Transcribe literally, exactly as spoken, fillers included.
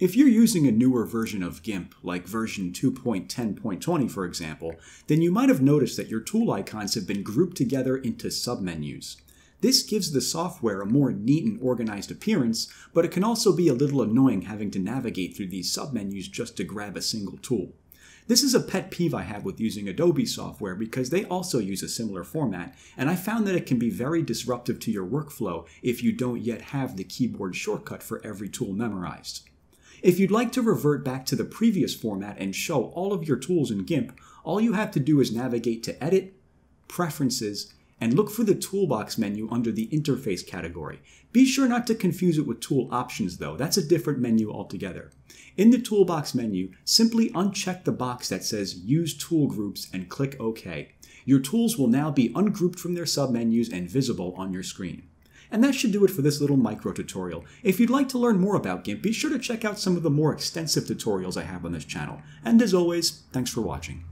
If you're using a newer version of GIMP, like version two point ten point twenty for example, then you might have noticed that your tool icons have been grouped together into submenus. This gives the software a more neat and organized appearance, but it can also be a little annoying having to navigate through these submenus just to grab a single tool. This is a pet peeve I have with using Adobe software because they also use a similar format, and I found that it can be very disruptive to your workflow if you don't yet have the keyboard shortcut for every tool memorized. If you'd like to revert back to the previous format and show all of your tools in GIMP, all you have to do is navigate to Edit, Preferences, and look for the Toolbox menu under the Interface category. Be sure not to confuse it with Tool Options though, that's a different menu altogether. In the Toolbox menu, simply uncheck the box that says Use Tool Groups and click OK. Your tools will now be ungrouped from their submenus and visible on your screen. And that should do it for this little micro tutorial. If you'd like to learn more about GIMP, be sure to check out some of the more extensive tutorials I have on this channel. And as always, thanks for watching.